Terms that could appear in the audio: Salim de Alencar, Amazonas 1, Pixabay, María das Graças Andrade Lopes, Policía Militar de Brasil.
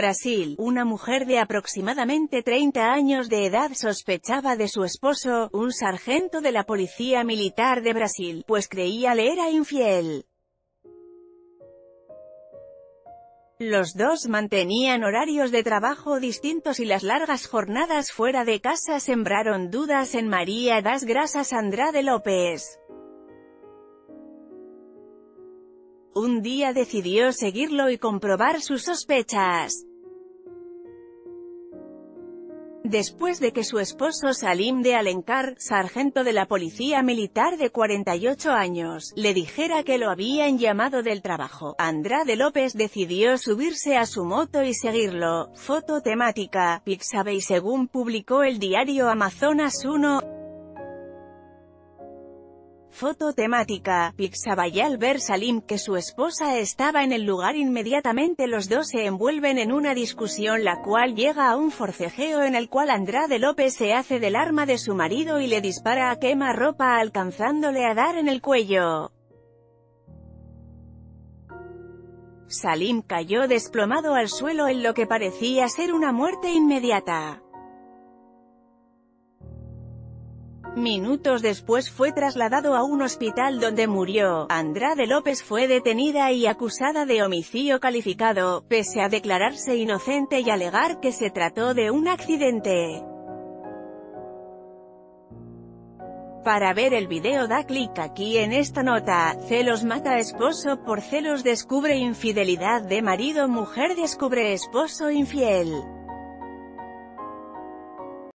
Brasil, una mujer de aproximadamente 30 años de edad sospechaba de su esposo, un sargento de la Policía Militar de Brasil, pues creía le era infiel. Los dos mantenían horarios de trabajo distintos y las largas jornadas fuera de casa sembraron dudas en María das Graças Andrade Lopes. Un día decidió seguirlo y comprobar sus sospechas. Después de que su esposo Salim de Alencar, sargento de la Policía Militar de 48 años, le dijera que lo habían llamado del trabajo, Andrade Lopes decidió subirse a su moto y seguirlo. Foto temática, Pixabay. Según publicó el diario Amazonas 1, foto temática, Pixabay. Al ver Salim que su esposa estaba en el lugar, inmediatamente los dos se envuelven en una discusión, la cual llega a un forcejeo en el cual Andrade Lopes se hace del arma de su marido y le dispara a quemarropa, alcanzándole a dar en el cuello. Salim cayó desplomado al suelo en lo que parecía ser una muerte inmediata. Minutos después fue trasladado a un hospital donde murió. Andrade Lopes fue detenida y acusada de homicidio calificado, pese a declararse inocente y alegar que se trató de un accidente. Para ver el video da clic aquí en esta nota. Celos mata esposo por celos. Descubre infidelidad de marido. Mujer descubre esposo infiel.